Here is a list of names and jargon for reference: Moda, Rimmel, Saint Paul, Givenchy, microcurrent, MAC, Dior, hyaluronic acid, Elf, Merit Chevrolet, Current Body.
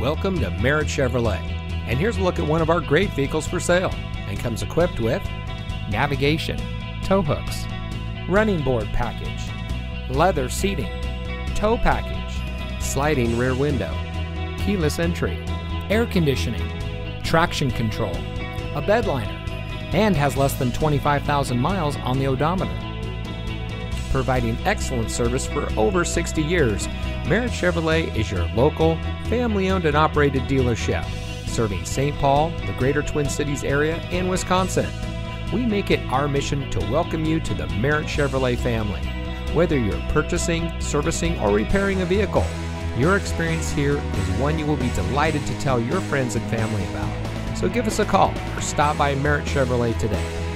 Welcome to Merit Chevrolet, and here's a look at one of our great vehicles for sale, and comes equipped with navigation, tow hooks, running board package, leather seating, tow package, sliding rear window, keyless entry, air conditioning, traction control, a bed liner, and has less than 25,000 miles on the odometer. Providing excellent service for over 60 years, Merit Chevrolet is your local, family-owned and operated dealership, serving St. Paul, the greater Twin Cities area, and Wisconsin. We make it our mission to welcome you to the Merit Chevrolet family. Whether you're purchasing, servicing, or repairing a vehicle, your experience here is one you will be delighted to tell your friends and family about. So give us a call or stop by Merit Chevrolet today.